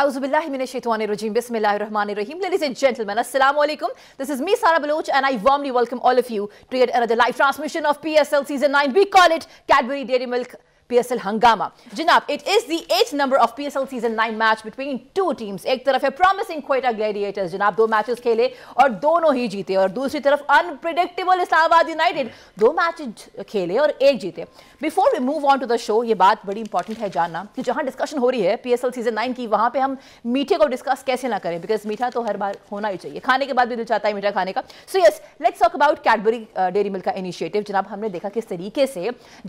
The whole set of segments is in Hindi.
Auzubillahi minash shaitani rajim. Bismillahir Rahmanir Rahim. Ladies and gentlemen, assalamu alaikum. This is me, Sara Baloch, and I warmly welcome all of you to yet another live transmission of PSL Season 9. We call it Cadbury Dairy Milk PSL Hangama. Jinab, it is the 8th number of PSL Season 9 match between two teams. एक तरफ है promising Quetta Gladiators. जिनाब दो matches खेले और दोनों ही जीते, और दूसरी तरफ unpredictable Islamabad United दो matches खेले और एक जीते. Before we move on to the show, ये बात बड़ी important है जानना कि जहाँ discussion हो रही है PSL Season 9 की, वहाँ पे हम मीठे को discuss कैसे ना करें, because मीठा तो हर बार होना ही चाहिए. खाने के बाद भी दिल चाहता है मीठा खाने का. So yes, let's talk about Cadbury Dairy Milk का initiative. जनाब हमने देखा किस तरीके से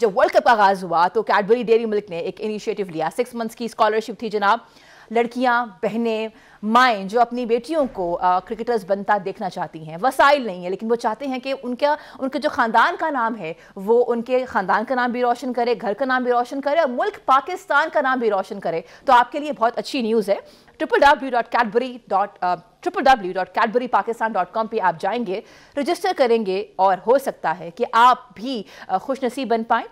जब वर्ल्ड कप आगाज हुआ तो कैडबरी डेयरी मिल्क ने एक इनिशिएटिव लिया. 6 मंथ्स की स्कॉलरशिप थी जनाब. लड़कियां, बहनें, माएँ जो अपनी बेटियों को क्रिकेटर्स बनता देखना चाहती हैं, वसाइल नहीं है, लेकिन वो चाहते हैं कि उनके जो ख़ानदान का नाम है वो उनके ख़ानदान का नाम भी रोशन करे, घर का नाम भी रोशन करे और मुल्क पाकिस्तान का नाम भी रोशन करे. तो आपके लिए बहुत अच्छी न्यूज़ है. www.cadburypakistan.com पे आप जाएंगे, रजिस्टर करेंगे और हो सकता है कि आप भी खुशनसीब बन पाएँ.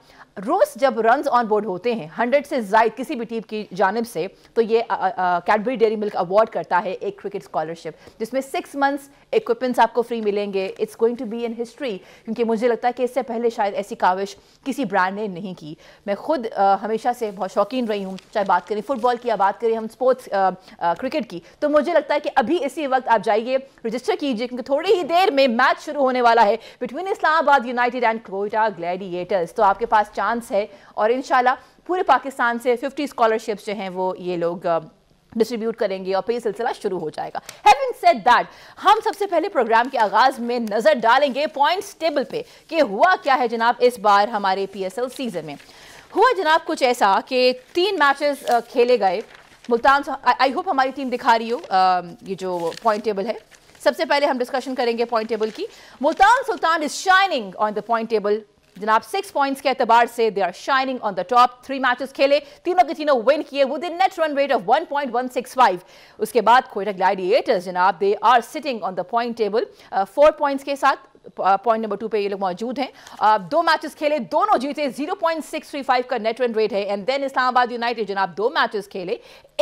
रोज़ जब रन्स ऑन बोर्ड होते हैं 100 से ज़ायद किसी भी टीम की जानिब से, तो ये कैडबरी डेयरी मिल्क अवार्ड करता है एक क्रिकेट स्कॉलरशिप, जिसमें 6 मंथ्स इक्विपमेंट्स आपको फ्री मिलेंगे. It's going to be in history, क्योंकि मुझे लगता है कि इससे पहले शायद ऐसी काविश किसी ब्रांड ने नहीं की. मैं खुद हमेशा से बहुत शौकीन रही हूँ, चाहे बात करें फुटबॉल की या बात करें हम स्पोर्ट्स क्रिकेट की. तो मुझे लगता है कि अभी इसी वक्त आप जाइए, रजिस्टर कीजिए, क्योंकि थोड़ी ही देर में मैच शुरू होने वाला है between Islamabad United and Quetta Gladiators. तो आपके पास चांस है और इंशाल्लाह पूरे पाकिस्तान से 50 स्कॉलरशिप्स जो हैं वो ये लोग डिस्ट्रीब्यूट करेंगे और फिर ये सिलसिला शुरू हो जाएगा. हैविंग सेड दैट, हम सबसे पहले प्रोग्राम के आगाज़ में नज़र डालेंगे पॉइंट्स टेबल पे कि हुआ क्या है जनाब इस बार हमारे पीएसएल सीज़न में. हुआ जनाब कुछ ऐसा कि 3 मैचेस खेले गए. मुल्तान, आई होप हमारी टीम दिखा रही हो ये जो पॉइंट टेबल है. सबसे पहले हम डिस्कशन करेंगे पॉइंट टेबल की. Multan Sultan is shining on the point table जनाब. 6 पॉइंट्स के अतबार से they are shining on the top. 3 matches खेले, तीनों के तीनों विन किए with a net run rate of 1.165. उसके बाद क्वेटा ग्लैडिएटर्स जनाब they are sitting on the point table 4 points के साथ. पॉइंट नंबर 2 पे ये लोग मौजूद हैं. 2 मैचेस खेले, दोनों जीते, 0.635 का नेट रन रेट है. एंड देन इस्लामाबाद यूनाइटेड जनाब 2 मैचेस खेले,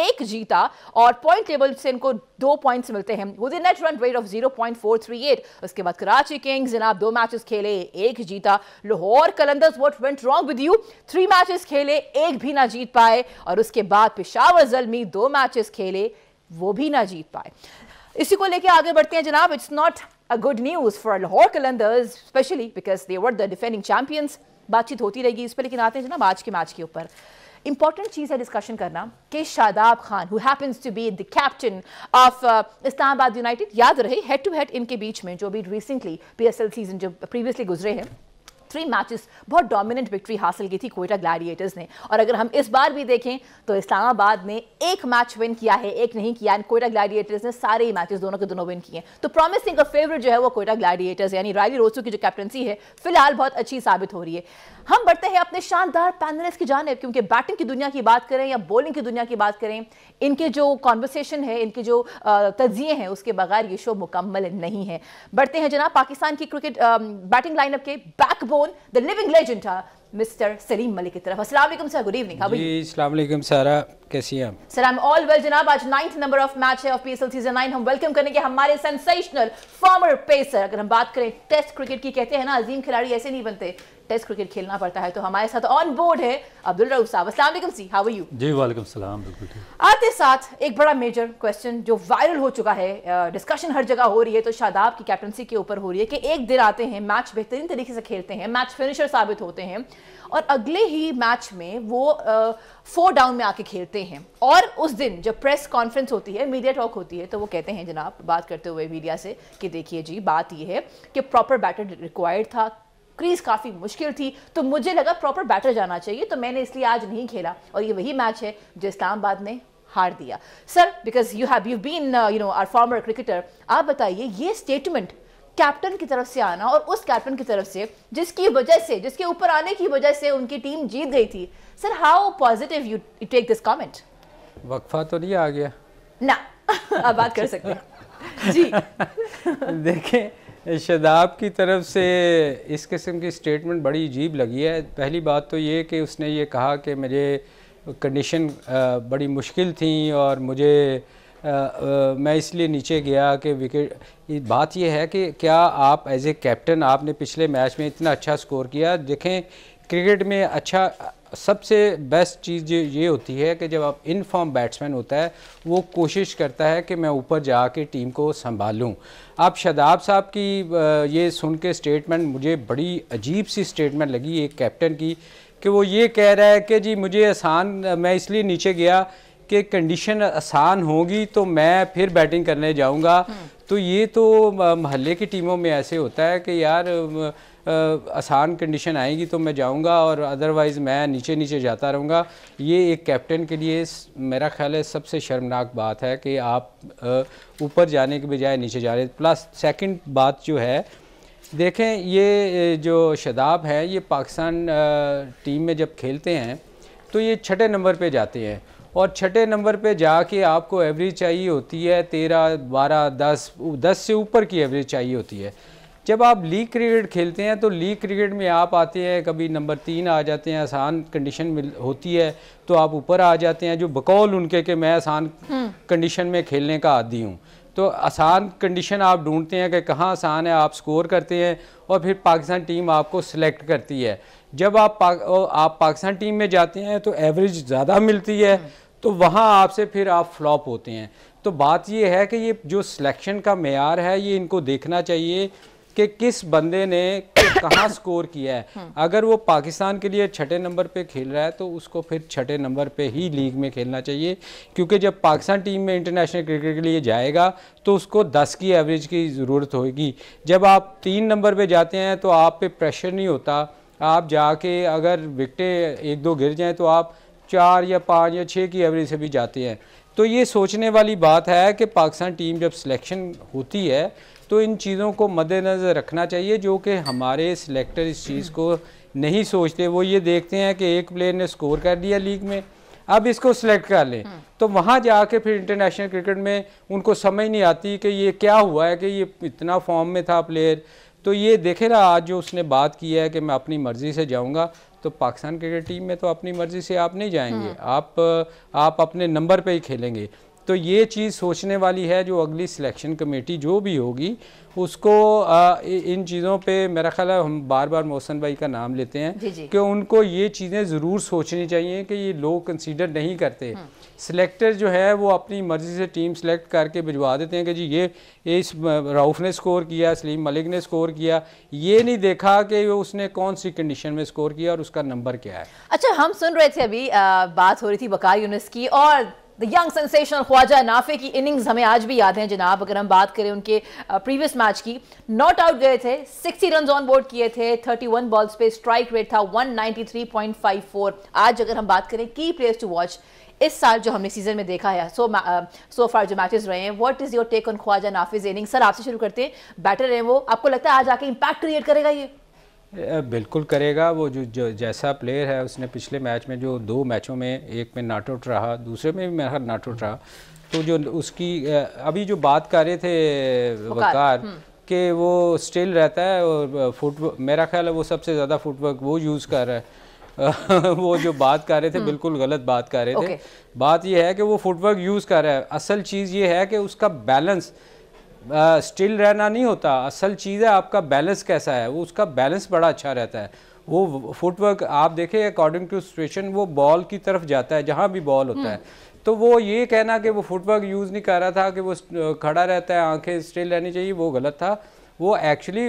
1 जीता और पॉइंट टेबल से इनको 2 पॉइंट्स मिलते हैं with a net run rate of 0.438. उसके बाद कराची किंग्स जनाब 2 मैचेस खेले, 1 जीता. Lahore Qalandars, what went wrong with you, 3 matches खेले, 1 भी ना जीत पाए. और उसके बाद पेशावर ज़ल्मी 2 मैचेस खेले, वो भी ना जीत पाए. इसी को लेकर आगे बढ़ते हैं जनाब. It's not a good news for Lahore Qalandars, especially because they were the defending champions. बातचीत होती रहेगी इस पर, लेकिन आते हैं जनाब आज के मैच के ऊपर. इंपॉर्टेंट चीज़ है डिस्कशन करना कि Shadab Khan, who happens to be the captain of Islamabad United, याद रहे हेड टू हेड इनके बीच में जो भी रिसेंटली पीएसएल सीजन जो प्रीवियसली गुजरे हैं 3 मैचेस बहुत डोमिनेंट विक्ट्री हासिल की थी क्वेटा ग्लैडिएटर्स ने. और अगर हम इस बार भी देखें तो इस्लामाबाद ने 1 मैच विन किया है, 1 नहीं किया. एंड क्वेटा ग्लैडिएटर्स ने सारे ही मैचेस दोनों के दोनों विन किए. तो प्रॉमिसिंग और फेवरेट जो है वो क्वेटा ग्लैडिएटर्स यानी रिली रोसोव की जो कैप्टनसी है फिलहाल बहुत अच्छी साबित हो रही है. हम बढ़ते हैं अपने शानदार पैनलिस्ट की जानिब, क्योंकि बैटिंग की दुनिया की बात करें या बॉलिंग की दुनिया की बात करें, इनके जो कॉन्वर्सेशन है, इनके जो तजिए हैं, उसके बगैर ये शो मुकम्मल नहीं है. बढ़ते हैं जनाब पाकिस्तान की क्रिकेट बैटिंग लाइनअप के backbone, the living legend mister Saleem Malik की तरफ. अस्सलाम वालेकुम सर, गुड इवनिंग. जी अस्सलाम वालेकुम सारा, कैसी हैं आप? Sir I am all well जनाब. आज 9th नंबर ऑफ मैच है ऑफ पीएसएल सीजन 9. हम वेलकम करेंगे हमारे सेंसेशनल फॉर्मर पेसर. अगर हम बात करें टेस्ट क्रिकेट की, कहते हैं ना अजीम खिलाड़ी ऐसे नहीं बनते, टेस्ट क्रिकेट खेलना पड़ता है. तो हमारे साथ ऑन बोर्ड है अब्दुल रऊफ साहब. अस्सलाम वालेकुम सी, हाउ आर यू? जी वालेकुम सलाम, बिल्कुल ठीक. आते साथ एक बड़ा मेजर क्वेश्चन जो वायरल हो चुका है, डिस्कशन हर जगह हो रही है, तो शादाब की कैप्टनसी के ऊपर हो रही है कि एक दिन आते हैं मैच बेहतरीन तरीके से खेलते हैं, मैच फिनिशर साबित होते हैं और अगले ही मैच में वो 4 डाउन में आके खेलते हैं. और उस दिन जब प्रेस कॉन्फ्रेंस होती है, मीडिया टॉक होती है, तो वो कहते हैं जनाब बात करते हुए मीडिया से कि देखिए जी बात ये है कि प्रॉपर बैटर रिक्वायर्ड था, क्रीज काफ़ी मुश्किल थी, तो मुझे लगा प्रॉपर बैटर जाना चाहिए, तो मैंने इसलिए आज नहीं खेला. और ये वही मैच है जो इस्लामाबाद ने हार दिया. Sir because you been our former cricketer, आप बताइए ये स्टेटमेंट कैप्टन की तरफ से आना, और उस कैप्टन की तरफ से जिसकी वजह से, जिसके ऊपर आने की वजह से उनकी टीम जीत गई थी, sir how positive you take this comment? वक्फा तो नहीं आ गया ना? आप बात कर सकते हैं जी. देखें शादाब की तरफ से इस किस्म की स्टेटमेंट बड़ी अजीब लगी है. पहली बात तो ये कि उसने ये कहा कि मुझे कंडीशन बड़ी मुश्किल थी और मुझे मैं इसलिए नीचे गया कि विकेट। बात यह है कि क्या आप एज ए कैप्टन आपने पिछले मैच में इतना अच्छा स्कोर किया। देखें क्रिकेट में अच्छा सबसे बेस्ट चीज़ ये होती है कि जब आप इन फॉर्म बैट्समैन होता है वो कोशिश करता है कि मैं ऊपर जा के टीम को संभालूं। आप शदाब साहब की ये सुन के स्टेटमेंट मुझे बड़ी अजीब सी स्टेटमेंट लगी एक कैप्टन की कि वो ये कह रहा है कि जी मुझे आसान मैं इसलिए नीचे गया कि कंडीशन आसान होगी तो मैं फिर बैटिंग करने जाऊंगा। तो ये तो महल्ले की टीमों में ऐसे होता है कि यार आसान कंडीशन आएगी तो मैं जाऊंगा और अदरवाइज़ मैं नीचे नीचे जाता रहूंगा। ये एक कैप्टन के लिए मेरा ख्याल है सबसे शर्मनाक बात है कि आप ऊपर जाने के बजाय नीचे जा रहे। प्लस सेकंड बात जो है देखें ये जो शदाब है ये पाकिस्तान टीम में जब खेलते हैं तो ये छठे नंबर पे जाते हैं और छठे नंबर पे जाके आपको एवरेज चाहिए होती है 13, 12, 10 से ऊपर की एवरेज चाहिए होती है। जब आप लीग क्रिकेट खेलते हैं तो लीग क्रिकेट में आप आते हैं कभी नंबर 3 आ जाते हैं, आसान कंडीशन होती है तो आप ऊपर आ जाते हैं जो बकौल उनके कि मैं आसान कंडीशन में खेलने का आदी हूँ। तो आसान कंडीशन आप ढूंढते हैं कि कहाँ आसान है, आप स्कोर करते हैं और फिर पाकिस्तान टीम आपको सिलेक्ट करती है। जब आप पाकिस्तान टीम में जाते हैं तो एवरेज ज़्यादा मिलती है तो वहाँ आपसे फिर आप फ्लॉप होते हैं। तो बात ये है कि ये जो सिलेक्शन का मेयार है ये इनको देखना चाहिए कि किस बंदे ने कहाँ स्कोर किया है। अगर वो पाकिस्तान के लिए छठे नंबर पे खेल रहा है तो उसको फिर छठे नंबर पे ही लीग में खेलना चाहिए क्योंकि जब पाकिस्तान टीम में इंटरनेशनल क्रिकेट के लिए जाएगा तो उसको 10 की एवरेज की ज़रूरत होगी। जब आप 3 नंबर पे जाते हैं तो आप पे प्रेशर नहीं होता, आप जाके अगर विकटें 1-2 गिर जाएँ तो आप 4 या 5 या 6 की एवरेज से भी जाते हैं। तो ये सोचने वाली बात है कि पाकिस्तान टीम जब सिलेक्शन होती है तो इन चीज़ों को मद्देनज़र रखना चाहिए जो कि हमारे सिलेक्टर इस चीज़ को नहीं सोचते। वो ये देखते हैं कि एक प्लेयर ने स्कोर कर दिया लीग में अब इसको सिलेक्ट कर लें तो वहाँ जाके फिर इंटरनेशनल क्रिकेट में उनको समझ नहीं आती कि ये क्या हुआ है कि ये इतना फॉर्म में था प्लेयर। तो ये देखे ना आज जो उसने बात की है कि मैं अपनी मर्ज़ी से जाऊँगा तो पाकिस्तान क्रिकेट टीम में तो अपनी मर्ज़ी से आप नहीं जाएँगे, आप अपने नंबर पर ही खेलेंगे। तो ये चीज़ सोचने वाली है जो अगली सिलेक्शन कमेटी जो भी होगी उसको इन चीज़ों पे मेरा ख्याल है हम बार बार मोहसन भाई का नाम लेते हैं कि उनको ये चीज़ें ज़रूर सोचनी चाहिए कि ये लोग कंसीडर नहीं करते। सिलेक्टर जो है वो अपनी मर्ज़ी से टीम सेलेक्ट करके भिजवा देते हैं कि जी ये इस राउफ ने स्कोर किया, सलीम मलिक ने स्कोर किया, ये नहीं देखा कि उसने कौन सी कंडीशन में स्कोर किया और उसका नंबर क्या है। अच्छा हम सुन रहे थे अभी बात हो रही थी वकार यूनिस की और the young sensation Khawaja Nafay की इनिंग्स हमें आज भी याद हैं जनाब। अगर हम बात करें उनके प्रीवियस मैच की, नॉट आउट गए थे, 60 रन ऑन बोर्ड किए थे, 31 बॉल्स पे स्ट्राइक रेट था 193.54। आज अगर हम बात करें की प्लेयर्स टू वॉच इस साल जो हमने सीजन में देखा है so far जो मैचेस रहे हैं, what is your take on Khawaja Nafay's inning? Sir आपसे शुरू करते हैं, बैटर हैं वो, आपको लगता है आज आके इम्पैक्ट क्रिएट करेगा ये? बिल्कुल करेगा। वो जो जैसा प्लेयर है उसने पिछले मैच में जो 2 मैचों में एक में नॉट आउट रहा दूसरे में भी मेरा नॉट आउट रहा तो जो उसकी अभी जो बात कर रहे थे वकार कि वो स्टिल रहता है और फुटवर्क मेरा ख्याल है वो सबसे ज़्यादा फुटवर्क वो यूज़ कर रहा है वो जो बात कर रहे थे बिल्कुल गलत बात कर रहे थे। बात यह है कि वो फुटवर्क यूज़ कर रहा है, असल चीज़ ये है कि उसका बैलेंस स्टिल रहना नहीं होता, असल चीज़ है आपका बैलेंस कैसा है। वो उसका बैलेंस बड़ा अच्छा रहता है, वो फुटवर्क आप देखें अकॉर्डिंग टू सिचुएशन वो बॉल की तरफ जाता है जहाँ भी बॉल होता है। तो वो ये कहना कि वो फुटवर्क यूज़ नहीं कर रहा था कि वो खड़ा रहता है, आंखें स्टिल रहनी चाहिए, वो गलत था। वो एक्चुअली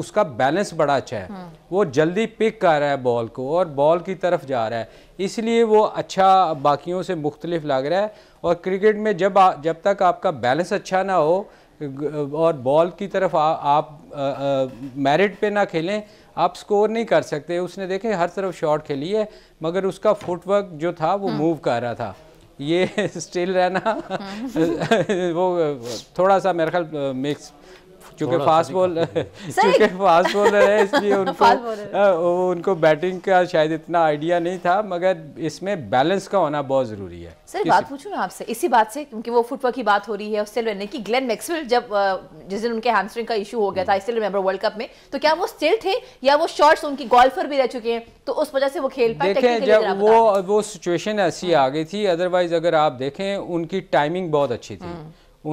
उसका बैलेंस बड़ा अच्छा है, वो जल्दी पिक कर रहा है बॉल को और बॉल की तरफ जा रहा है, इसलिए वो अच्छा बाकियों से मुख्तलिफ लग रहा है। और क्रिकेट में जब तक आपका बैलेंस अच्छा ना हो और बॉल की तरफ आप मेरिट पे ना खेलें आप स्कोर नहीं कर सकते। उसने देखे हर तरफ शॉट खेली है मगर उसका फुटवर्क जो था वो मूव कर रहा था, ये स्टिल रहना वो थोड़ा सा मेरे ख्याल मिक्स चूँकि फास्ट बॉलर है इसलिए उनको बैटिंग का शायद इतना आइडिया नहीं था, मगर इसमें बैलेंस का होना बहुत ज़रूरी है। सर बात पूछूं ना आपसे इसी बात से, क्योंकि वो फुटवर्क की बात हो रही है, उससे लड़ने की ग्लेन मैक्सवेल जब जिस दिन उनके हैमस्ट्रिंग का इशू हो गया था, इसलिए रिमेंबर वर्ल्ड कप में, तो क्या वो स्टिल थे या वो शॉट्स उनकी गोल्फर भी रह चुके हैं तो उस वजह से वो खेल पाए? देखें जब वो सिचुएशन ऐसी आ गई थी, अदरवाइज अगर आप देखें उनकी टाइमिंग बहुत अच्छी थी,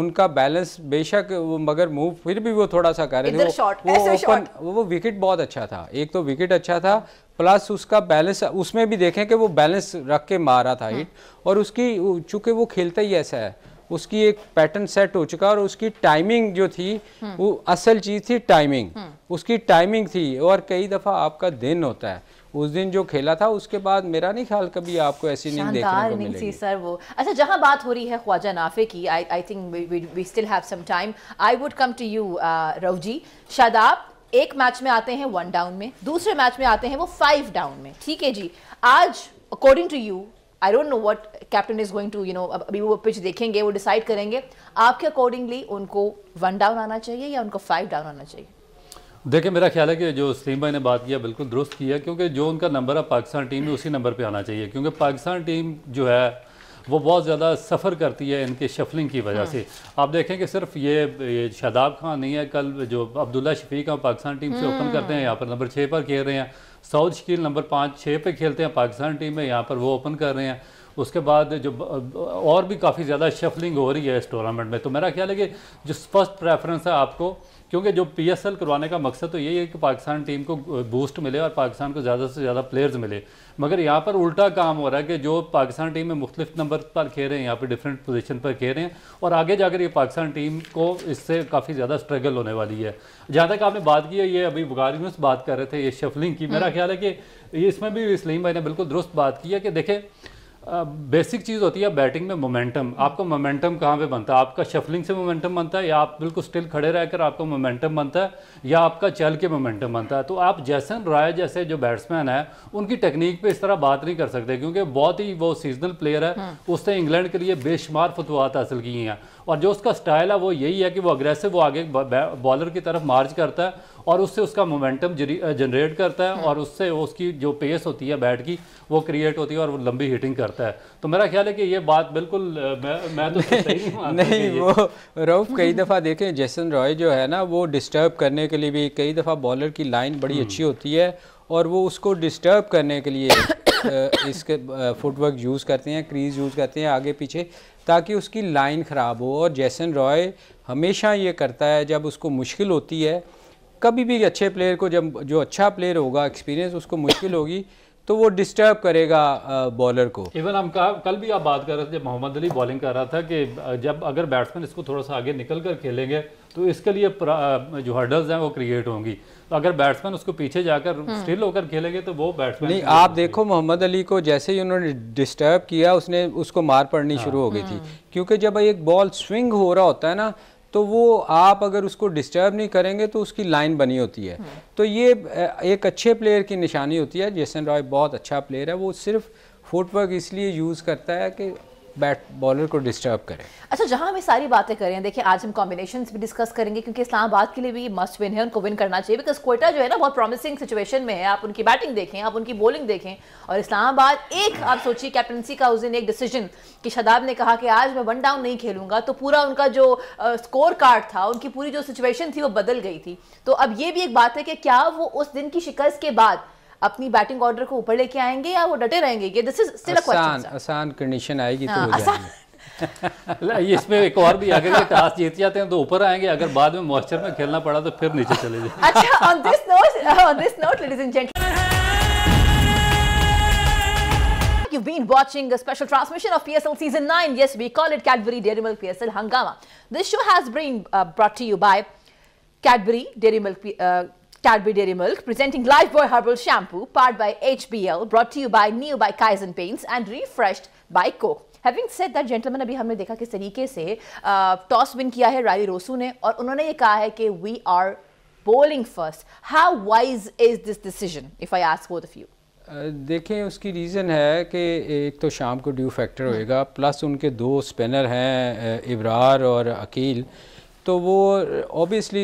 उनका बैलेंस बेशक वो, मगर मूव फिर भी वो थोड़ा सा कर रहे थे, वो ओपन वो विकेट बहुत अच्छा था, एक तो विकेट अच्छा था प्लस उसका बैलेंस, उसमें भी देखें कि वो बैलेंस रख के मारा था हिट, और उसकी चूंकि वो खेलता ही ऐसा है उसकी एक पैटर्न सेट हो चुका, और उसकी टाइमिंग जो थी वो असल चीज़ थी, टाइमिंग उसकी टाइमिंग थी। और कई दफ़ा आपका दिन होता है, उस दिन जो खेला था उसके बाद मेरा नहीं ख्याल कभी आपको ऐसी इनिंग देखने को मिलेगी सर वो। अच्छा जहां बात हो रही है ख्वाजा नाफे की, I think we still have some time, I would come to you Rauf ji. Shadab एक मैच में आते हैं 1 डाउन में, दूसरे मैच में आते हैं वो 5 डाउन में, ठीक है जी। आज according to you, I don't know what captain is going to, you know अभी वो पिच देखेंगे, वो डिसाइड करेंगे, आपके अकॉर्डिंगली उनको 1 डाउन आना चाहिए या उनको 5 डाउन आना चाहिए? देखिए मेरा ख्याल है कि जो सलीम भाई ने बात किया बिल्कुल दुरुस्त किया, क्योंकि जो उनका नंबर है पाकिस्तान टीम में उसी नंबर पे आना चाहिए, क्योंकि पाकिस्तान टीम जो है वो बहुत ज़्यादा सफ़र करती है इनके शफलिंग की वजह से। आप देखें कि सिर्फ ये शादाब खान नहीं है, कल जो अब्दुल्ला शफीक हैं पाकिस्तान टीम से ओपन करते हैं, यहाँ पर नंबर 6 पर खेल रहे हैं। सऊद शकील नंबर 5-6 पर खेलते हैं पाकिस्तान टीम में, यहाँ पर वो ओपन कर रहे हैं। उसके बाद जो और भी काफ़ी ज़्यादा शफलिंग हो रही है इस टूर्नामेंट में, तो मेरा ख्याल है कि जो फर्स्ट प्रेफरेंस है आपको, क्योंकि जो PSL करवाने का मकसद तो यही है कि पाकिस्तान टीम को बूस्ट मिले और पाकिस्तान को ज़्यादा से ज़्यादा प्लेयर्स मिले, मगर यहाँ पर उल्टा काम हो रहा है कि जो पाकिस्तान टीम में मुख्तलिफ नंबर पर खेल रहे हैं, यहाँ पर डिफरेंट पोजीशन पर खेल रहे हैं, और आगे जाकर ये पाकिस्तान टीम को इससे काफ़ी ज़्यादा स्ट्रगल होने वाली है। जहाँ तक आपने बात की है, ये अभी वकार यूनिस बात कर रहे थे ये शफलिंग की, मेरा ख्याल है कि इसमें भी सलीम भाई ने बिल्कुल दुरुस्त बात की है कि देखें बेसिक चीज़ होती है बैटिंग में मोमेंटम, आपका मोमेंटम कहाँ पे बनता है? आपका शफलिंग से मोमेंटम बनता है, या आप बिल्कुल स्टिल खड़े रहकर आपका मोमेंटम बनता है, या आपका चल के मोमेंटम बनता है। तो आप जैसन रॉय जैसे जो बैट्समैन है उनकी टेक्निक पे इस तरह बात नहीं कर सकते, क्योंकि बहुत ही वो सीजनल प्लेयर है, उसने इंग्लैंड के लिए बेशुमार फतवाहत हासिल की हैं, और जो उसका स्टाइल है वो यही है कि वो अग्रेसिव, वो आगे बॉलर की तरफ मार्च करता है और उससे उसका मोमेंटम जनरेट करता है, और उससे उसकी जो पेस होती है बैट की वो क्रिएट होती है और वो लंबी हिटिंग करता है। तो मेरा ख्याल है कि ये बात बिल्कुल मैं तो सही नहीं वो रऊफ कई दफ़ा देखें जेसन रॉय जो है ना वो डिस्टर्ब करने के लिए भी, कई दफ़ा बॉलर की लाइन बड़ी अच्छी होती है और वो उसको डिस्टर्ब करने के लिए इसके फुटवर्क यूज़ करते हैं, क्रीज यूज़ करते हैं आगे पीछे, ताकि उसकी लाइन ख़राब हो। और जेसन रॉय हमेशा ये करता है, जब उसको मुश्किल होती है, कभी भी अच्छे प्लेयर को, जब जो अच्छा प्लेयर होगा एक्सपीरियंस उसको मुश्किल होगी तो वो डिस्टर्ब करेगा बॉलर को। इवन हम कल भी आप बात कर रहे थे जब मोहम्मद अली बॉलिंग कर रहा था कि जब अगर बैट्समैन इसको थोड़ा सा आगे निकल कर खेलेंगे तो इसके लिए जो हर्डल्स हैं वो क्रिएट होंगी, तो अगर बैट्समैन उसको पीछे जाकर स्टिल होकर खेलेंगे तो वो बैट्समैन नहीं। आप देखो मोहम्मद अली को जैसे ही उन्होंने डिस्टर्ब किया उसने उसको मार पड़नी शुरू हो गई थी, क्योंकि जब एक बॉल स्विंग हो रहा होता है ना तो वो आप अगर उसको डिस्टर्ब नहीं करेंगे तो उसकी लाइन बनी होती है। तो ये एक अच्छे प्लेयर की निशानी होती है। जेसन रॉय बहुत अच्छा प्लेयर है, वो सिर्फ फुटवर्क इसलिए यूज़ करता है कि बैट बॉलर को डिस्टर्ब करें। अच्छा, जहां हमें सारी बातें कर रहे हैं, देखिए आज हम कॉम्बिनेशंस भी डिस्कस करेंगे क्योंकि इस्लामाबाद के लिए भी मस्ट विन है, उनको विन करना चाहिए, बिकॉज क्वेटा जो है ना बहुत प्रॉमिसिंग सिचुएशन में है। आप उनकी बैटिंग देखें, आप उनकी बॉलिंग देखें, और इस्लामाबाद एक आप सोचिए कैप्टनसी का उस दिन एक डिसीजन कि शादाब ने कहा कि आज मैं 1 डाउन नहीं खेलूंगा, तो पूरा उनका जो स्कोर कार्ड था, उनकी पूरी जो सिचुएशन थी वो बदल गई थी। तो अब ये भी एक बात है कि क्या वो उस दिन की शिकस्त के बाद अपनी बैटिंग ऑर्डर को ऊपर लेके आएंगे या वो डटे रहेंगे? ये this is still a question. आसान कंडीशन आएगी तो हो जाएगा। इसमें एक और भी अगर ये टास्क जीत जाते हैं तो ऊपर आएंगे, अगर बाद में मॉइस्चर में खेलना पड़ा तो फिर नीचे चले जाएंगे। अच्छा, on this note ladies and gentleman, you've been watching a special transmission of PSL season 9. Yes, we call it Cadbury Dairy Milk PSL Hangama. This show has been brought to you by Cadbury Dairy Milk, presenting Lifebuoy Herbal Shampoo, powered by HBL, brought to you by new by Kaizen Paints and refreshed by Coke. Having said that, gentlemen, अभी हमने देखा किस तरीके से टॉस विन किया है रिली रोसू ने, और उन्होंने ये कहा है कि we are bowling first. How wise is this decision? If I ask both of you. देखें उसकी रीज़न है कि एक तो शाम को ड्यू फैक्टर होएगा, प्लस उनके 2 स्पिनर हैं अबरार और अकील, तो वो ऑब्वियसली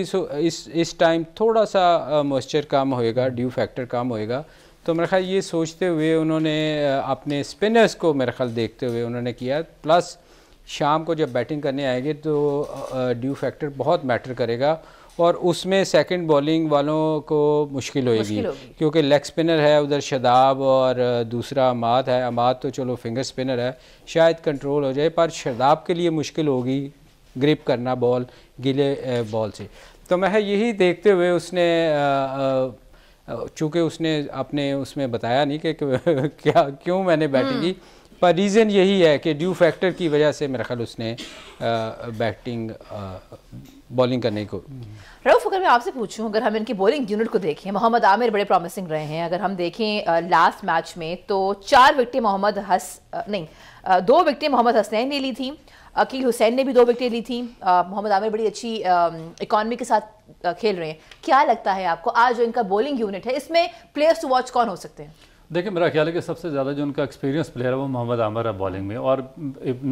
इस टाइम थोड़ा सा मॉइस्चर कम होएगा, ड्यू फैक्टर कम होएगा। तो मेरे ख्याल ये सोचते हुए उन्होंने अपने स्पिनर्स को मेरे ख्याल देखते हुए उन्होंने किया, प्लस शाम को जब बैटिंग करने आएंगे तो ड्यू फैक्टर बहुत मैटर करेगा और उसमें सेकंड बॉलिंग वालों को मुश्किल होएगी क्योंकि लेग स्पिनर है उधर शदाब और दूसरा इमाद है। इमाद तो चलो फिंगर स्पिनर है, शायद कंट्रोल हो जाए, पर शदाब के लिए मुश्किल होगी ग्रिप करना बॉल गीले बॉल से। तो मैं यही देखते हुए उसने चूँकि उसने अपने उसमें बताया नहीं कि क्या क्यों मैंने बैटिंग की, पर रीज़न यही है कि ड्यू फैक्टर की वजह से मेरा ख्याल उसने बैटिंग बॉलिंग करने को। रऊफ, अगर मैं आपसे पूछूं, अगर हम इनकी बॉलिंग यूनिट को देखें, मोहम्मद आमिर बड़े प्रॉमिसिंग रहे हैं। अगर हम देखें लास्ट मैच में तो 4 विकेटें दो विकेटें मोहम्मद हसनैन ने ली थी, अकील हुसैन ने भी 2 विकेटें ली थी। मोहम्मद आमिर बड़ी अच्छी इकॉनमी के साथ खेल रहे हैं। क्या लगता है आपको आज जो इनका बॉलिंग यूनिट है इसमें प्लेयर्स टू वॉच कौन हो सकते हैं? देखिए, मेरा ख्याल है कि सबसे ज़्यादा जो उनका एक्सपीरियंस प्लेयर है वो मोहम्मद आमिर है बॉलिंग में, और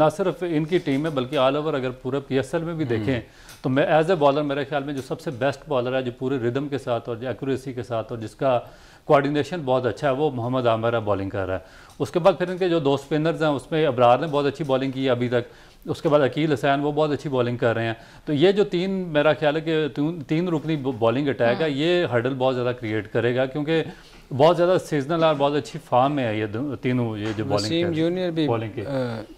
ना सिर्फ इनकी टीम में बल्कि ऑल ओवर अगर पूरा पीएसएल में भी देखें तो मैं एज ए बॉलर मेरे ख्याल में जो सबसे बेस्ट बॉलर है जो पूरे रिदम के साथ और एक्यूरेसी के साथ और जिसका कोऑर्डिनेशन बहुत अच्छा है वो मोहम्मद आमिर बॉलिंग कर रहा है। उसके बाद फिर इनके जो 2 स्पिनर्स हैं उसमें अबरार ने बहुत अच्छी बॉलिंग की है अभी तक, उसके बाद अकील हसैन वो बहुत अच्छी बॉलिंग कर रहे हैं। तो ये जो तीन, मेरा ख्याल है कि 3 रुकनी बॉलिंग अटैक है, ये हर्डल बहुत ज़्यादा क्रिएट करेगा क्योंकि बहुत ज़्यादा सीजनल और बहुत अच्छी फॉर्म में है ये तीनों। ये जो वसीम जूनियर भी बॉलिंग की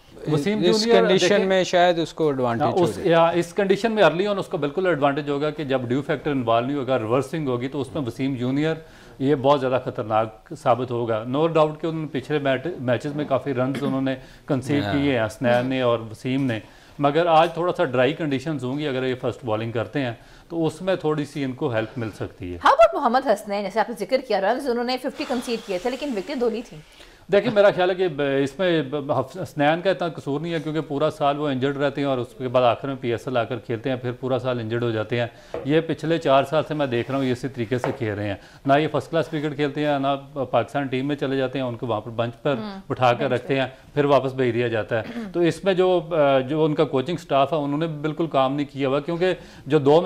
इस कंडीशन में शायद उसको एडवांटेज इस कंडीशन में अर्ली ऑन उसको बिल्कुल एडवांटेज होगा कि जब ड्यू फैक्टर इन्वॉल्व नहीं होगा, रिवर्सिंग होगी, तो उसमें वसीम जूनियर ये बहुत ज़्यादा खतरनाक साबित होगा। नो डाउट कि उन्होंने पिछले मैचेस में काफ़ी रन उन्होंने कंसीड किए हैं हसनैन ने और वसीम ने, मगर आज थोड़ा सा ड्राई कंडीशंस होंगी अगर ये फर्स्ट बॉलिंग करते हैं तो उसमें थोड़ी सी इनको हेल्प मिल सकती है। हाँ, बट मोहम्मद हसनैन, जैसे आपने जिक्र किया, रन उन्होंने 50 कंसीड किए थे लेकिन विकेटें 2 ली थी। देखिए, मेरा ख्याल है कि इसमें हसनैन का इतना कसूर नहीं है क्योंकि पूरा साल वो इंजर्ड रहते हैं और उसके बाद आखिर में पीएसएल आकर खेलते हैं, फिर पूरा साल इंजर्ड हो जाते हैं। ये पिछले 4 साल से मैं देख रहा हूँ ये इसी तरीके से खेल रहे हैं, ना ये फर्स्ट क्लास क्रिकेट खेलते हैं, ना पाकिस्तान टीम में चले जाते हैं, उनको वहाँ पर बंच पर उठा कर रखते हैं, फिर वापस भेज दिया जाता है। तो इसमें जो उनका कोचिंग स्टाफ है उन्होंने बिल्कुल काम नहीं किया हुआ क्योंकि जो 2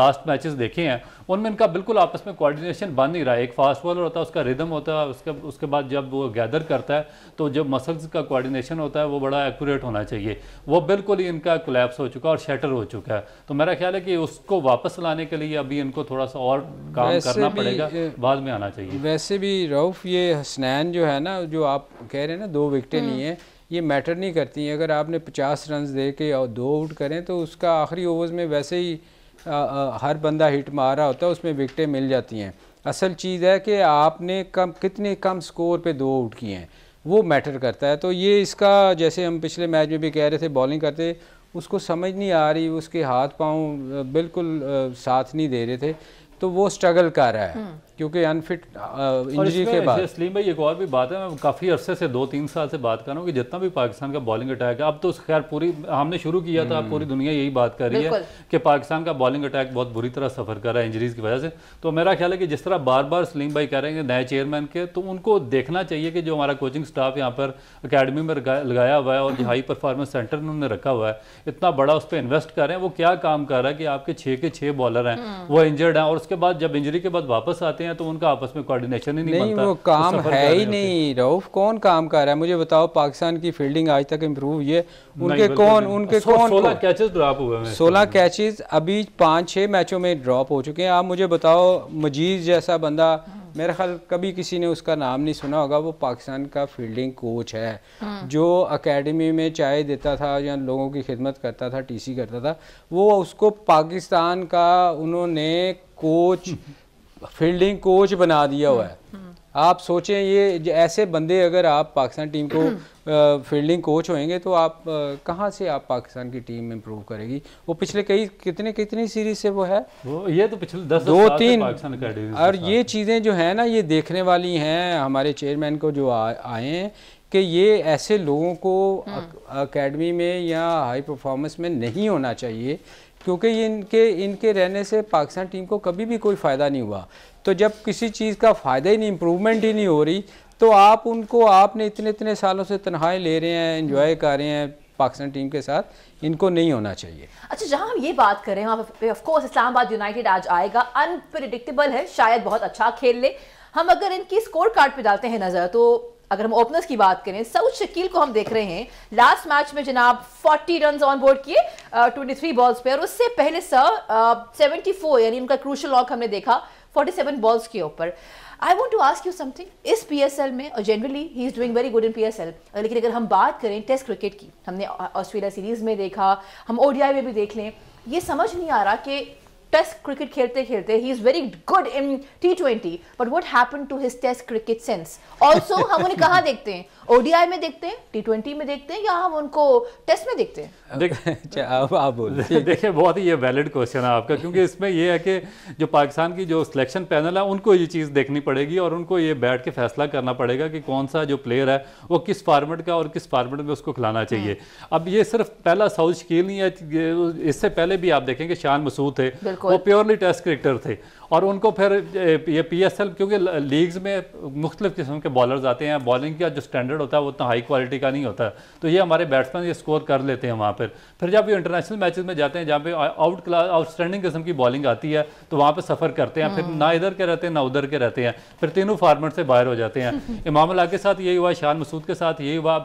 लास्ट मैचेस देखे हैं उनमें इनका बिल्कुल आपस में कोऑर्डिनेशन बन नहीं रहा है। एक फास्ट बॉलर होता है, उसका रिदम होता है, उसके बाद जब वो गैदर करता है तो जो मसल्स का कोऑर्डिनेशन होता है वो बड़ा एक्यूरेट होना चाहिए, वो बिल्कुल ही इनका कोलैप्स हो चुका है और शैटर हो चुका है। तो मेरा ख्याल है कि उसको वापस लाने के लिए अभी इनको थोड़ा सा और काम करना पड़ेगा, बाद में आना चाहिए। वैसे भी रऊफ, ये हसनैन जो है ना, जो आप कह रहे हैं ना 2 विकेटें नहीं है, ये मैटर नहीं करती है। अगर आपने 50 रन दे के और 2 आउट करें तो उसका आखिरी ओवर्स में वैसे ही हर बंदा हिट मार रहा होता है, उसमें विकेटें मिल जाती हैं। असल चीज़ है कि आपने कितने कम स्कोर पे 2 आउट किए हैं, वो मैटर करता है। तो ये इसका, जैसे हम पिछले मैच में भी कह रहे थे, बॉलिंग करते उसको समझ नहीं आ रही, उसके हाथ पाँव बिल्कुल साथ नहीं दे रहे थे, तो वो स्ट्रगल कर रहा है क्योंकि अनफिट इंजरी के बाद। इसलिए भाई एक और भी बात है, मैं काफ़ी अरसे से 2-3 साल से बात कर रहा हूँ कि जितना भी पाकिस्तान का बॉलिंग अटैक है, अब तो खैर पूरी हमने शुरू किया था, पूरी दुनिया यही बात कर रही है कि पाकिस्तान का बॉलिंग अटैक बहुत बुरी तरह सफ़र कर रहा है इंजरीज़ की वजह से। तो मेरा ख्याल है कि जिस तरह बार बार सलीम भाई कह रहे हैं नए चेयरमैन के, तो उनको देखना चाहिए कि जो हमारा कोचिंग स्टाफ यहाँ पर अकेडमी में लगाया हुआ है और जो हाई परफॉर्मेंस सेंटर उन्होंने रखा हुआ है, इतना बड़ा उस पर इन्वेस्ट कर रहे हैं, वो क्या काम कर रहा है कि आपके 6 के 6 बॉलर हैं वो इंजर्ड हैं और उसके बाद जब इंजरी के बाद वापस आते हैं तो उनका आपस में कोऑर्डिनेशन ही नहीं बनता, वो काम है ही नहीं। रऊफ, कौन काम कर रहा है मुझे बताओ? पाकिस्तान की फील्डिंग आज तक इम्प्रूव हुई है, उनके 16 कैचेस ड्रॉप हुए हैं, 16 कैचेस अभी 5-6 मैचों में ड्रॉप हो चुके हैं। आप मुझे बताओ, मजीद जैसा बंदा, मेरा ख्याल कभी किसी ने उसका नाम नहीं सुना होगा, वो पाकिस्तान का फील्डिंग कोच है जो एकेडमी में चाय देता था या लोगों की खिदमत करता था, टीसी करता था। वो उसको पाकिस्तान का उन्होंने कोच, फील्डिंग कोच बना दिया हुआ है। आप सोचें, ये ऐसे बंदे अगर आप पाकिस्तान टीम को फील्डिंग कोच होएंगे तो आप कहाँ से आप पाकिस्तान की टीम इंप्रूव करेगी? वो पिछले कितनी सीरीज से वो है, वो ये तो पिछले 10-2-3 और ये चीज़ें जो है ना, ये देखने वाली हैं हमारे चेयरमैन को जो आए हैं कि ये ऐसे लोगों को अकेडमी में या हाई परफॉर्मेंस में नहीं होना चाहिए क्योंकि इनके रहने से पाकिस्तान टीम को कभी भी कोई फ़ायदा नहीं हुआ। तो जब किसी चीज़ का फ़ायदा ही नहीं, इम्प्रूवमेंट ही नहीं हो रही, तो आप उनको, आपने इतने सालों से तन्हाई ले रहे हैं, एंजॉय कर रहे हैं, पाकिस्तान टीम के साथ इनको नहीं होना चाहिए। अच्छा, जहां हम ये बात करें, हम ऑफ कोर्स इस्लामाबाद यूनाइटेड आज आएगा, अनप्रेडिक्टेबल है, शायद बहुत अच्छा खेल ले। हम अगर इनकी स्कोर कार्ड पे डालते हैं नजर, तो अगर हम ओपनर्स की बात करें, सऊद शकील को हम देख रहे हैं लास्ट मैच में जनाब 40 रन ऑन बोर्ड किए 23 बॉल्स पे, और उससे पहले सर 74 यानी उनका क्रूशल लॉक हमने देखा 47 बॉल्स के ऊपर। I want to ask you something, इस PSL में और generally he is doing very good in PSL, लेकिन अगर हम बात करें टेस्ट क्रिकेट की, हमने ऑस्ट्रेलिया सीरीज़ में देखा, हम ODI में भी देख लें, ये समझ नहीं आ रहा कि टेस्ट क्रिकेट खेलते खेलते he is very good in T20, but what happen to his test cricket sense also. हम उन्हें कहाँ देखते हैं? ODI में देखते हैं, T20 में देखते हैं, या हम उनको टेस्ट में देखते हैं? देखिए, आप बोल देखिए, बहुत ही ये वैलिड क्वेश्चन है आपका, क्योंकि इसमें ये है कि जो पाकिस्तान की जो सिलेक्शन पैनल है उनको ये चीज़ देखनी पड़ेगी और उनको ये बैठ के फैसला करना पड़ेगा कि कौन सा जो प्लेयर है वो किस फार्मेट का और किस फार्मेट में उसको खिलाना चाहिए। अब ये सिर्फ पहला साउथ शकील नहीं है, इससे पहले भी आप देखेंगे शान मसूद थे, वो प्योरली टेस्ट क्रिकेटर थे, और उनको फिर ये PSL, क्योंकि लीग्स में मुख्तलिफ किस्म के बॉलर्स आते हैं, बॉलिंग का जो स्टैंडर्ड होता है वो उतना हाई क्वालिटी का नहीं होता, तो ये हमारे बैट्समैन ये स्कोर कर लेते हैं वहाँ पर। फिर जब ये इंटरनेशनल मैचेस में जाते हैं जहाँ पे आउट क्लास आउटस्टैंडिंग किस्म की बॉलिंग आती है, तो वहाँ पर सफ़र करते हैं, फिर ना इधर के रहते हैं ना उधर के रहते हैं, फिर तीनों फार्मेट से बाहर हो जाते हैं। इमामुल्लाह के साथ यही हुआ, शान मसूद के साथ यही हुआ।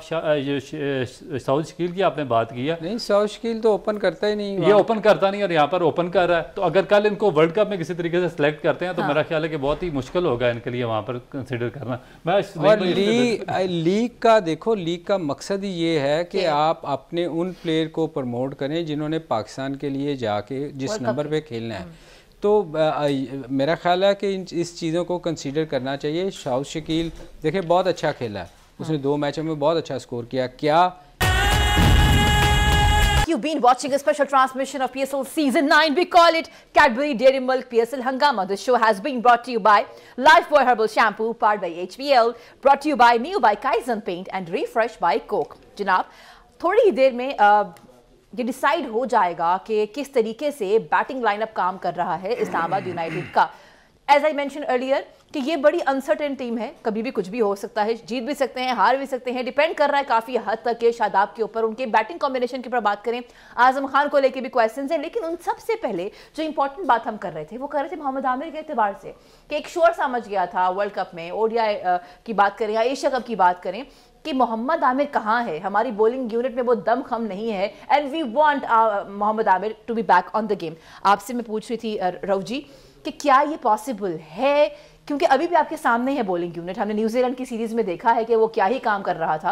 साउद शकील की आपने बात की है, नहीं, साउद शकील तो ओपन करता ही नहीं, ये ओपन करता नहीं और यहाँ पर ओपन कर रहा है, तो अगर कल इनको वर्ल्ड कप में किसी तरीके से सेलेक्ट करते हैं तो मेरा ख्याल है कि बहुत ही मुश्किल होगा इनके लिए वहाँ पर कंसीडर करना। और लीग का देखो, लीग का मकसद ही ये है कि आप अपने उन प्लेयर को प्रमोट करें जिन्होंने पाकिस्तान के लिए जाके जिस नंबर पे खेलना है, तो मेरा ख्याल है कि इस चीज़ों को कंसीडर करना चाहिए। साउद शकील देखिए बहुत अच्छा खेला है, उसने 2 मैचों में बहुत अच्छा स्कोर किया। क्या You've been watching a special transmission of PSL Season 9. We call it Cadbury Dairy Milk PSL Hangama. The show has been brought to you by Lifebuoy Herbal Shampoo, powered by HBL, brought to you by new by Kaizen Paint and refreshed by Coke. जनाब थोड़ी ही देर में ये डिसाइड हो जाएगा कि किस तरीके से बैटिंग लाइनअप काम कर रहा है इस्लामाबाद यूनाइटेड का। As I mentioned earlier, कि ये बड़ी अनसर्टेन टीम है, कभी भी कुछ भी हो सकता है, जीत भी सकते हैं, हार भी सकते हैं, डिपेंड कर रहा है काफ़ी हद तक के शादाब के ऊपर, उनके बैटिंग कॉम्बिनेशन के ऊपर बात करें, आजम खान को लेके भी क्वेश्चंस हैं, लेकिन उन सबसे पहले जो इंपॉर्टेंट बात हम कर रहे थे वो कर रहे थे मोहम्मद आमिर के एतबार से कि एक शोर समझ गया था वर्ल्ड कप में, ODI की बात करें या एशिया कप की बात करें, कि मोहम्मद आमिर कहाँ है, हमारी बॉलिंग यूनिट में वो दम खम नहीं है, and we want Mohammad Amir to be back on the game. आपसे मैं पूछ रही थी रऊफ जी कि क्या ये पॉसिबल है, क्योंकि अभी भी आपके सामने है बॉलिंग यूनिट, हमने न्यूजीलैंड की सीरीज में देखा है कि वो क्या ही काम कर रहा था।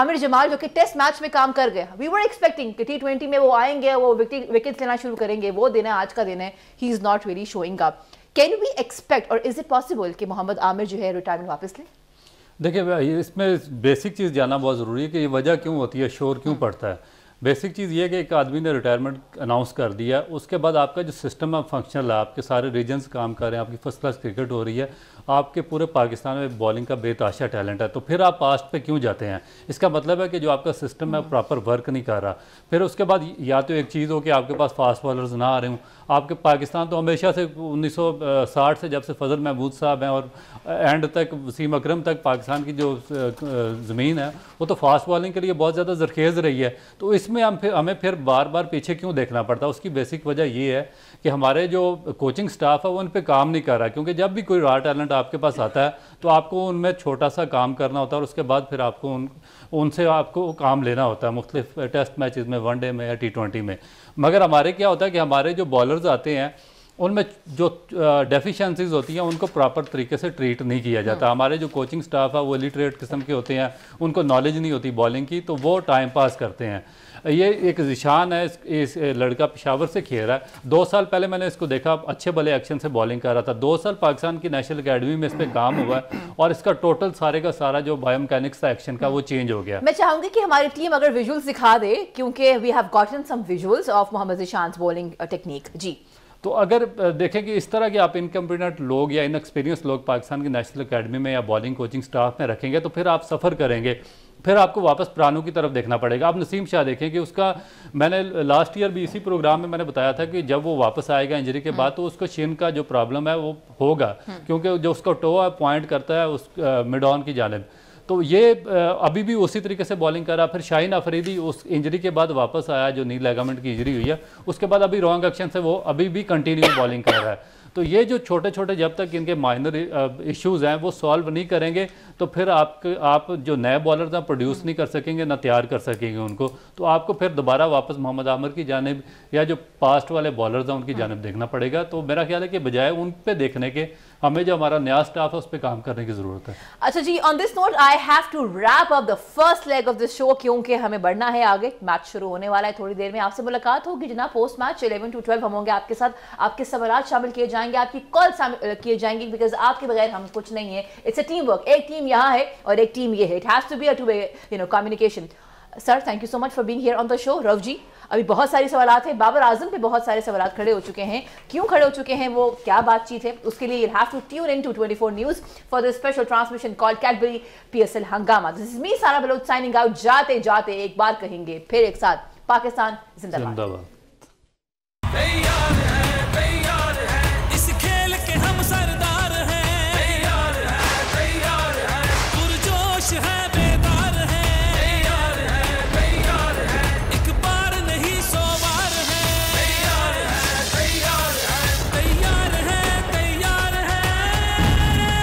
आमिर जमाल जो कि टेस्ट मैच में काम कर गए, वी वर एक्सपेक्टिंग कि T20 में वो आएंगे, वो विकेट लेना शुरू करेंगे, वो दिन है आज का दिन है, he is not really showing up. Can we expect और इज इट पॉसिबल कि मोहम्मद आमिर जो है रिटायरमेंट वापस लें? देखिए, इसमें बेसिक चीज़ जानना बहुत ज़रूरी है कि ये वजह क्यों होती है, शोर क्यों पड़ता है। बेसिक चीज़ ये है कि एक आदमी ने रिटायरमेंट अनाउंस कर दिया, उसके बाद आपका जो सिस्टम है फंक्शनल है, आपके सारे रीजन्स काम कर रहे हैं, आपकी फर्स्ट क्लास क्रिकेट हो रही है, आपके पूरे पाकिस्तान में बॉलिंग का बेताशा टैलेंट है, तो फिर आप पास्ट पे क्यों जाते हैं? इसका मतलब है कि जो आपका सिस्टम है प्रॉपर वर्क नहीं कर रहा। फिर उसके बाद या तो एक चीज़ हो कि आपके पास फास्ट बॉलर्स ना आ रहे हों, आपके पाकिस्तान तो हमेशा से 1960 से जब से फजल महमूद साहब हैं और एंड तक वसीम अकरम तक पाकिस्तान की जो ज़मीन है वो तो फास्ट बॉलिंग के लिए बहुत ज़्यादा जरखेज़ रही है, तो इसमें हमें फिर बार बार पीछे क्यों देखना पड़ता है? उसकी बेसिक वजह ये है कि हमारे जो कोचिंग स्टाफ है वो उन पर काम नहीं कर रहा, क्योंकि जब भी कोई रॉ टैलेंट आपके पास आता है तो आपको उनमें छोटा सा काम करना होता है और उसके बाद फिर आपको उनसे आपको काम लेना होता है मुख्तलिफ टेस्ट मैचेस में, वनडे में या T20 में। मगर हमारे क्या होता है कि हमारे जो बॉलर्स आते हैं उनमें जो डेफिशिएंसीज होती हैं उनको प्रॉपर तरीके से ट्रीट नहीं किया जाता। हमारे जो कोचिंग स्टाफ है वो लिटरेट किस्म के होते हैं, उनको नॉलेज नहीं होती बॉलिंग की, तो वो टाइम पास करते हैं। ये एक निशान है, इस लड़का पेशावर से खेल रहा है, 2 साल पहले मैंने इसको देखा अच्छे भले एक्शन से बॉलिंग कर रहा था, 2 साल पाकिस्तान की नेशनल एकेडमी में इस पर काम हुआ है और इसका टोटल सारे का सारा जो बायोमैकेनिक्स था एक्शन का वो चेंज हो गया। मैं चाहूँगी कि हमारी टीम अगर विजुअल्स दिखा दे, क्योंकि we have gotten some visuals of Mohammad Shan's bowling technique. जी, तो अगर देखें कि इस तरह के आप इनकम्पिटेंट लोग या इनएक्सपीरियंस लोग पाकिस्तान की नेशनल एकेडमी में या बॉलिंग कोचिंग स्टाफ में रखेंगे तो फिर आप सफ़र करेंगे, फिर आपको वापस पुरानों की तरफ देखना पड़ेगा। आप नसीम शाह देखें कि उसका मैंने लास्ट ईयर भी इसी प्रोग्राम में मैंने बताया था कि जब वो वापस आएगा इंजरी के बाद तो उसको शिन का जो प्रॉब्लम है वो होगा, क्योंकि जो उसका टो है पॉइंट करता है उस मिड ऑन की जानिब, तो ये अभी भी उसी तरीके से बॉलिंग कर रहा। फिर शाहीन अफरीदी उस इंजरी के बाद वापस आया, जो नी लिगामेंट की इंजरी हुई है, उसके बाद अभी रॉन्ग एक्शन से वो अभी भी कंटिन्यू बॉलिंग कर रहा है। तो ये जो छोटे छोटे जब तक इनके माइनर इश्यूज़ हैं वो सॉल्व नहीं करेंगे तो फिर आप जो नए बॉलर्स हैं प्रोड्यूस नहीं कर सकेंगे, ना तैयार कर सकेंगे उनको। तो आपको फिर दोबारा वापस मोहम्मद आमिर की जानिब या जो पास्ट वाले बॉलर्स हैं उनकी जानिब देखना पड़ेगा। तो मेरा ख्याल है कि बजाय उन पर देखने के हमें जो हमारा नया स्टाफ है उस पर काम करने की जरूरत है। अच्छा जी, on this note I have to wrap up the first leg of this show, क्योंकि हमें बढ़ना है आगे, मैच शुरू होने वाला है। थोड़ी देर में आपसे मुलाकात होगी जनाब। पोस्ट मैच 11 to 12 हम होंगे आपके साथ, आपके सवाल शामिल किए जाएंगे, आपकी कॉल शामिल किए जाएंगे, बिकॉज आपके बगैर हम कुछ नहीं है। इट्स अ टीम वर्क, एक टीम यहाँ है और एक टीम ये है। It has to be a two way communication. Sir, thank you so much for being here on the show. Rauf ji, अभी बहुत सारे सवाल हैं, बाबर आजम पे बहुत सारे सवाल खड़े हो चुके हैं। क्यों खड़े हो चुके हैं वो, क्या बातचीत है, उसके लिए you have to tune in to 24 news for the special transmission called Cadbury PSL Hungama. This is me Sara Baloch signing out. जाते जाते एक बार कहेंगे फिर एक साथ, पाकिस्तान जिंदाबाद।